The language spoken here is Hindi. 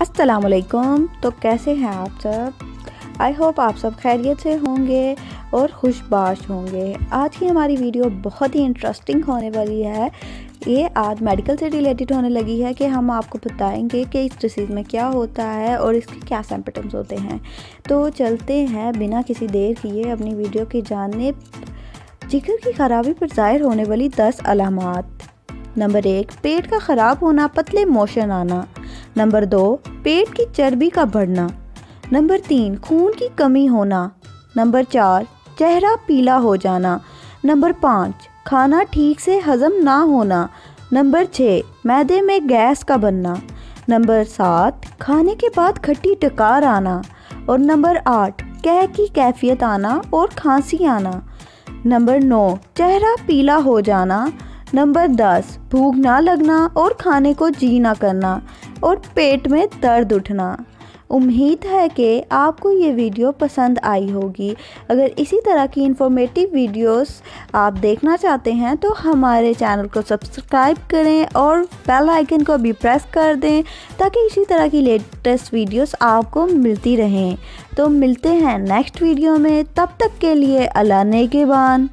अस्सलामुअलैकुम। तो कैसे हैं आप सब? आई होप आप सब खैरियत से होंगे और खुशबाश होंगे। आज की हमारी वीडियो बहुत ही इंटरेस्टिंग होने वाली है। ये आज मेडिकल से रिलेटेड होने लगी है कि हम आपको बताएंगे कि इस डिसीज़ में क्या होता है और इसके क्या सिम्पटम्स होते हैं। तो चलते हैं बिना किसी देर किए अपनी वीडियो की जानिब। जिगर की खराबी पर ज़ाहिर होने वाली 10 अलामात। नंबर 1, पेट का ख़राब होना, पतले मोशन आना। नंबर 2, पेट की चर्बी का बढ़ना। नंबर 3, खून की कमी होना। नंबर 4, चेहरा पीला हो जाना। नंबर 5, खाना ठीक से हजम ना होना। नंबर 6, मैदे में गैस का बनना। नंबर 7, खाने के बाद खट्टी डकार आना। और नंबर 8, कह की कैफियत आना और खांसी आना। नंबर 9, चेहरा पीला हो जाना। नंबर 10, भूख ना लगना और खाने को जी ना करना और पेट में दर्द उठना। उम्मीद है कि आपको ये वीडियो पसंद आई होगी। अगर इसी तरह की इंफॉर्मेटिव वीडियोस आप देखना चाहते हैं तो हमारे चैनल को सब्सक्राइब करें और बेल आइकन को भी प्रेस कर दें ताकि इसी तरह की लेटेस्ट वीडियोस आपको मिलती रहें। तो मिलते हैं नेक्स्ट वीडियो में, तब तक के लिए अल्लाह नेगेबान।